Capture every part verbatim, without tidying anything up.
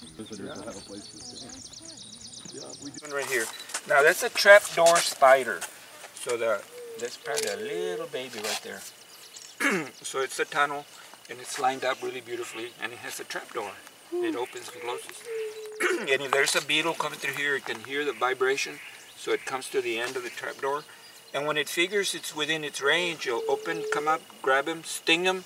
Visitors will have a place to stay. Yeah, we're doing right here. Now that's a trapdoor spider. So the that's probably a little baby right there. So it's a tunnel, and it's lined up really beautifully, and it has a trapdoor. It opens and closes. And if there's a beetle coming through here, it can hear the vibration, so it comes to the end of the trapdoor. And when it figures it's within its range, it'll open, come up, grab him, sting him.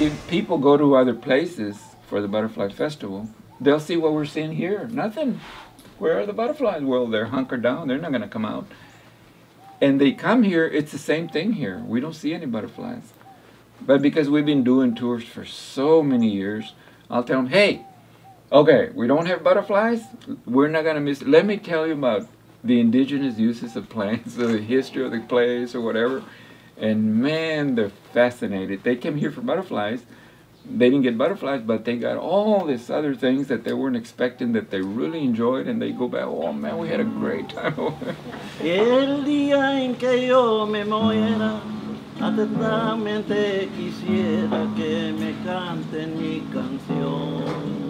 If people go to other places for the Butterfly Festival, they'll see what we're seeing here. Nothing. Where are the butterflies? Well, they're hunkered down. They're not going to come out. And they come here, it's the same thing here. We don't see any butterflies. But because we've been doing tours for so many years, I'll tell them, hey, okay, we don't have butterflies. We're not going to miss it. Let me tell you about the indigenous uses of plants, the history of the place or whatever. And man, they're fascinated. They came here for butterflies. They didn't get butterflies, but they got all these other things that they weren't expecting that they really enjoyed, and they go back, oh man, we had a great time over there. El día en que yo me muera, atentamente quisiera que me canten mi canción.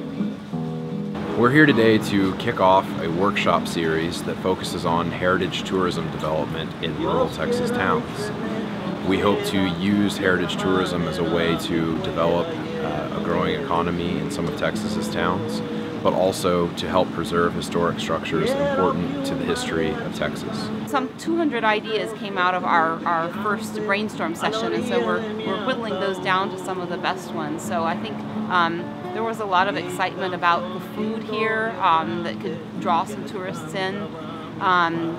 We're here today to kick off a workshop series that focuses on heritage tourism development in rural Texas towns. We hope to use heritage tourism as a way to develop uh, a growing economy in some of Texas's towns, but also to help preserve historic structures important to the history of Texas. Some two hundred ideas came out of our, our first brainstorm session, and so we're, we're whittling those down to some of the best ones. So I think um, there was a lot of excitement about the food here um, that could draw some tourists in. Um,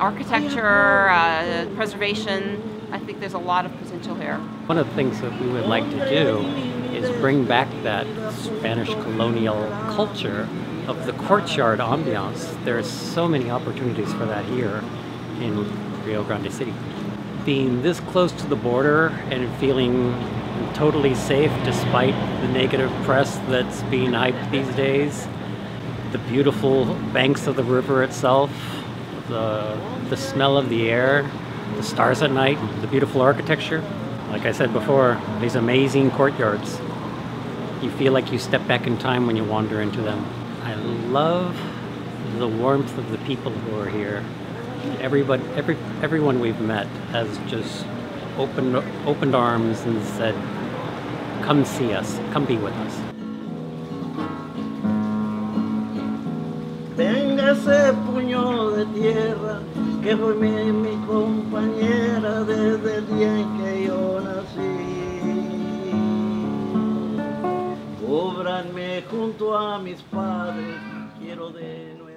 architecture, uh, preservation. I think there's a lot of potential here. One of the things that we would like to do is bring back that Spanish colonial culture of the courtyard ambiance. There are so many opportunities for that here in Rio Grande City. Being this close to the border and feeling totally safe despite the negative press that's being hyped these days, the beautiful banks of the river itself, the, the smell of the air, the stars at night, the beautiful architecture. Like I said before, these amazing courtyards. You feel like you step back in time when you wander into them. I love the warmth of the people who are here. Everybody, every, everyone we've met has just opened, opened arms and said, come see us, come be with us. Venga ese puño de tierra. Que fue mi, mi compañera desde el día en que yo nací. Cúbranme junto a mis padres, quiero de nuevo.